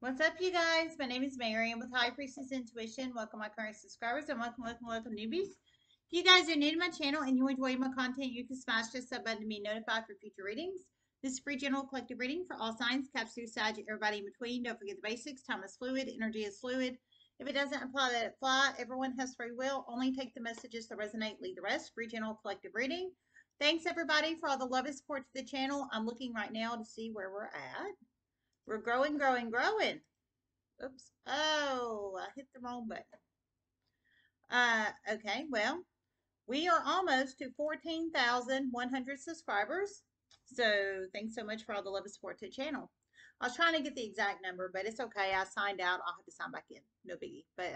What's up, you guys? My name is Mary. I'm with High Priestess Intuition. Welcome, my current subscribers, and welcome, newbies. If you guys are new to my channel and you enjoy my content, you can smash the sub button to be notified for future readings. This is free general collective reading for all signs, Caps, Sag, everybody in between. Don't forget the basics. Time is fluid. Energy is fluid. If it doesn't apply, let it fly. Everyone has free will. Only take the messages that resonate. Leave the rest. Free general collective reading. Thanks, everybody, for all the love and support to the channel. I'm looking right now to see where we're at. We're growing. Oops. Oh, I hit the wrong button. Okay, well, we are almost to 14,100 subscribers. So thanks so much for all the love and support to the channel. I was trying to get the exact number, but it's okay. I signed out. I'll have to sign back in. No biggie. But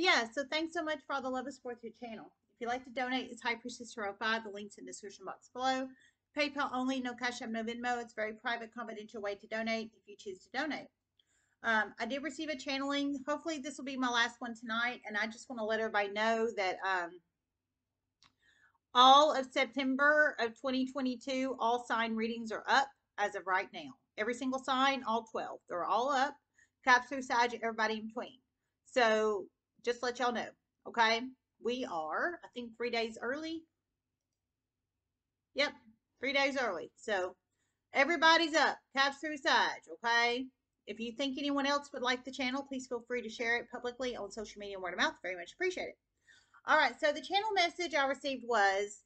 yeah, so thanks so much for all the love and support to the channel. If you'd like to donate, it's HyperSister05. The link's in the description box below. PayPal only, no Cash App, no Venmo. It's a very private, confidential way to donate if you choose to donate. I did receive a channeling. Hopefully this will be my last one tonight, and I just want to let everybody know that all of September of 2022, all sign readings are up as of right now. Every single sign, all 12. They're all up. Caps through Sag, everybody in between. So just let y'all know, okay? We are, I think, 3 days early. Yep. 3 days early. So everybody's up. Caps through Sag, okay? If you think anyone else would like the channel, please feel free to share it publicly on social media and word of mouth. Very much appreciate it. All right, so the channel message I received was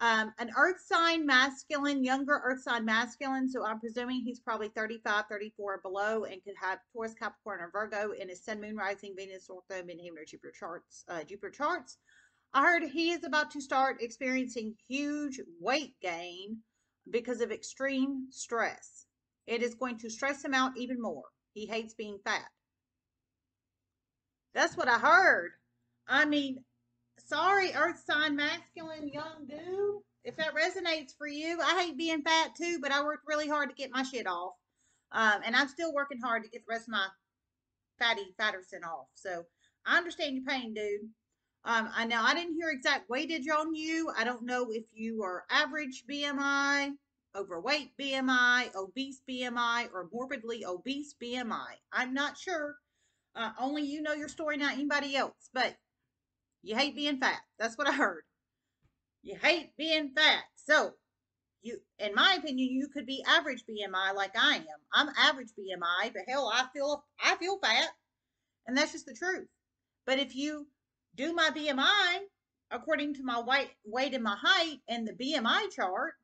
an earth sign masculine, younger earth sign masculine. So I'm presuming he's probably 35, 34 below and could have Taurus, Capricorn, or Virgo in his sun, moon, rising, Venus, North Node, Midheaven, or Jupiter charts. I heard he is about to start experiencing huge weight gain because of extreme stress. It is going to stress him out even more. He hates being fat. That's what I heard. I mean, sorry, earth sign, masculine, young dude. If that resonates for you, I hate being fat too, but I worked really hard to get my shit off. And I'm still working hard to get the rest of my fatterson off. So I understand your pain, dude. I know I didn't hear exact weightage on you. I don't know if you are average BMI, overweight BMI, obese BMI, or morbidly obese BMI. I'm not sure. Only you know your story, not anybody else. But you hate being fat. That's what I heard. You hate being fat. So, you, in my opinion, you could be average BMI like I am. I'm average BMI, but hell, I feel fat, and that's just the truth. But if you do my BMI according to my weight and my height and the BMI chart,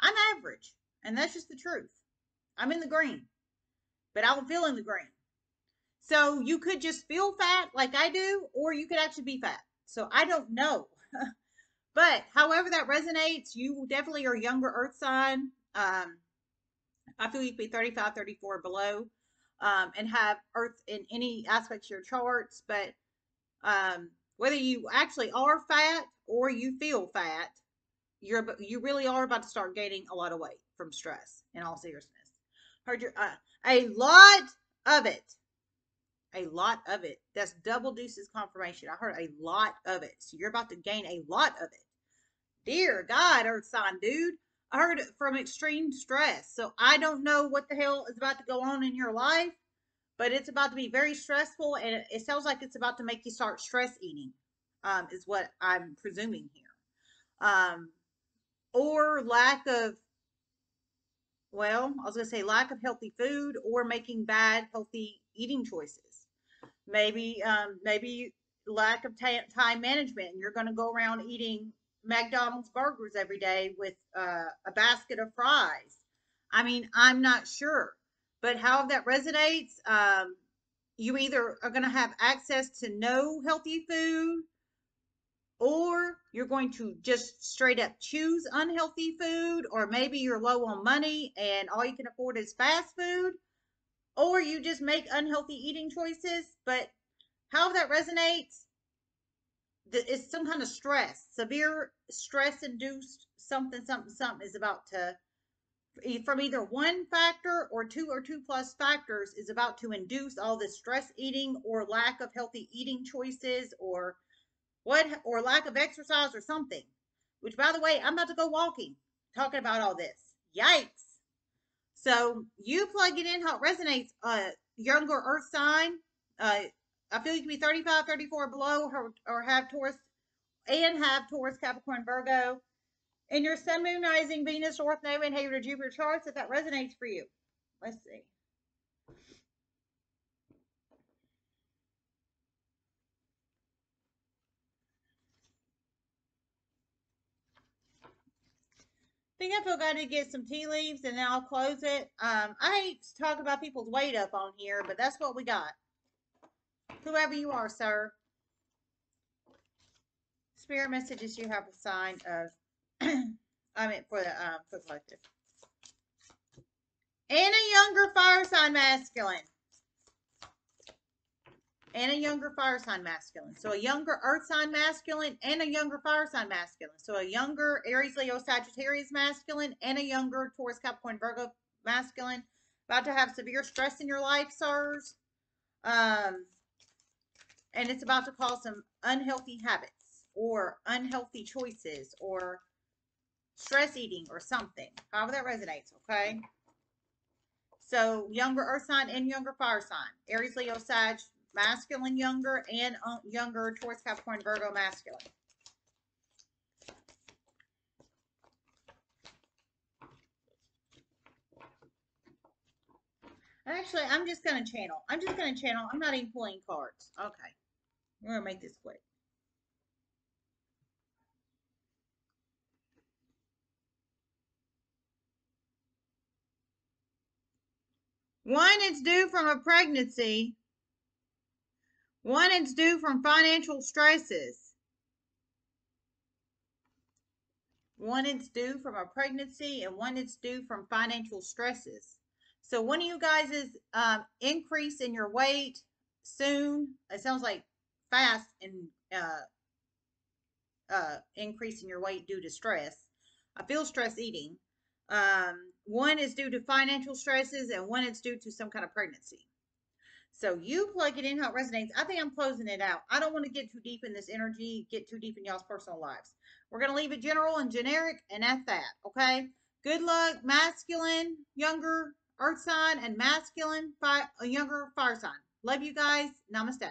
I'm average. And that's just the truth. I'm in the green, but I don't feel in the green. So you could just feel fat like I do, or you could actually be fat. So I don't know. But however that resonates, you definitely are younger earth sign. I feel you could be 35, 34 below and have earth in any aspects of your charts. But whether you actually are fat or you feel fat, you really are about to start gaining a lot of weight from stress. In all seriousness, heard your a lot of it, That's double deuces confirmation. I heard a lot of it, so you're about to gain a lot of it. Dear God, earth sign dude, I heard it from extreme stress. So I don't know what the hell is about to go on in your life. But it's about to be very stressful, and it sounds like it's about to make you start stress eating, is what I'm presuming here. Or lack of, well, I was going to say lack of healthy food or making bad, healthy eating choices. Maybe, maybe lack of time management, and you're going to go around eating McDonald's burgers every day with a basket of fries. I mean, I'm not sure. But how that resonates, you either are going to have access to no healthy food, or you're going to just straight up choose unhealthy food, or maybe you're low on money and all you can afford is fast food, or you just make unhealthy eating choices. But how that resonates, it's some kind of stress, severe stress-induced something is about to, from either one factor or two plus factors, is about to induce all this stress eating or lack of healthy eating choices or lack of exercise or something. Which, by the way, I'm about to go walking talking about all this. Yikes. So you plug it in how it resonates. Younger earth sign, I feel you can be 35, 34 below or have Taurus and have Taurus, Capricorn, Virgo. And your sun, moon, rising, Venus, North Node, and Haven or Jupiter charts, if that resonates for you. Let's see. I think I forgot to get some tea leaves and then I'll close it. I hate to talk about people's weight up on here, but that's what we got. Whoever you are, sir. Spirit messages you have a sign of, I mean, for the collective. And a younger fire sign masculine. And a younger fire sign masculine. So a younger earth sign masculine and a younger fire sign masculine. So a younger Aries, Leo, Sagittarius masculine and a younger Taurus, Capricorn, Virgo masculine. About to have severe stress in your life, sirs. And it's about to cause some unhealthy habits or unhealthy choices or stress eating or something. However that resonates, okay? So younger earth sign and younger fire sign. Aries, Leo, Sag, masculine younger and younger Taurus, Capricorn, Virgo masculine. Actually, I'm just going to channel. I'm just going to channel. I'm not even pulling cards. Okay. We're going to make this quick. One, it's due from a pregnancy. One, it's due from financial stresses. One, it's due from a pregnancy, and one, it's due from financial stresses. So one of you guys is increase in your weight soon. It sounds like fast and increase in your weight due to stress. I feel stress eating. One is due to financial stresses, and one is due to some kind of pregnancy. So you plug it in how it resonates. I think I'm closing it out. I don't want to get too deep in this energy, get too deep in y'all's personal lives. We're going to leave it general and generic, and at that, okay? Good luck, masculine, younger earth sign, and masculine, younger fire sign. Love you guys. Namaste.